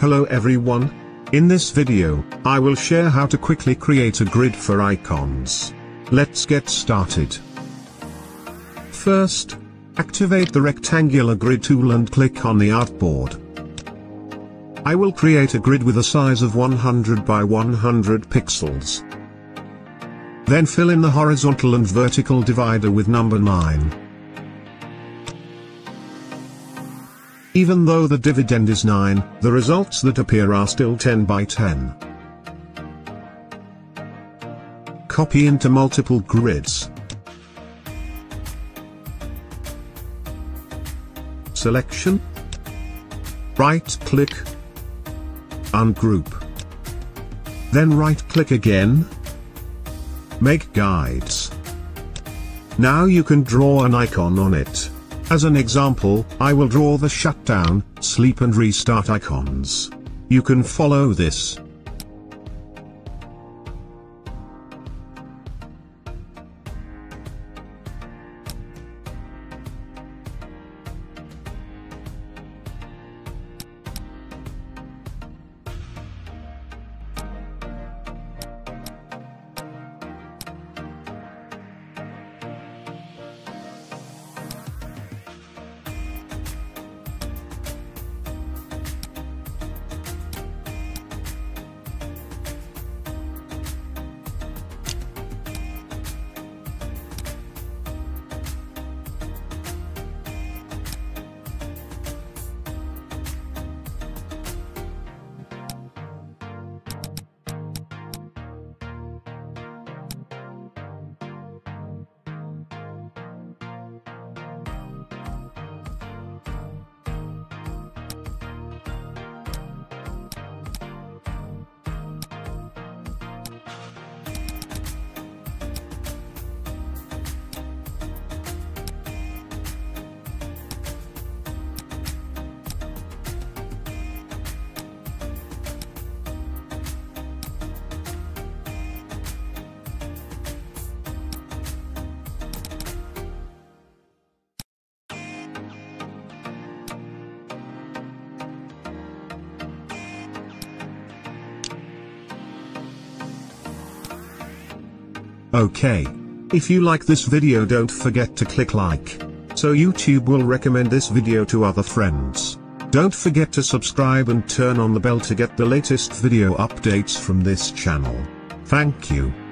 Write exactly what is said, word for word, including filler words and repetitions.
Hello everyone. In this video, I will share how to quickly create a grid for icons. Let's get started. First, activate the rectangular grid tool and click on the artboard. I will create a grid with a size of one hundred by one hundred pixels. Then fill in the horizontal and vertical divider with number nine. Even though the dividend is nine, the results that appear are still ten by ten. Copy into multiple grids. Selection. Right-click. Ungroup. Then right-click again. Make guides. Now you can draw an icon on it. As an example, I will draw the shutdown, sleep and restart icons. You can follow this. Okay. If you like this video, don't forget to click like, so YouTube will recommend this video to other friends. Don't forget to subscribe and turn on the bell to get the latest video updates from this channel. Thank you.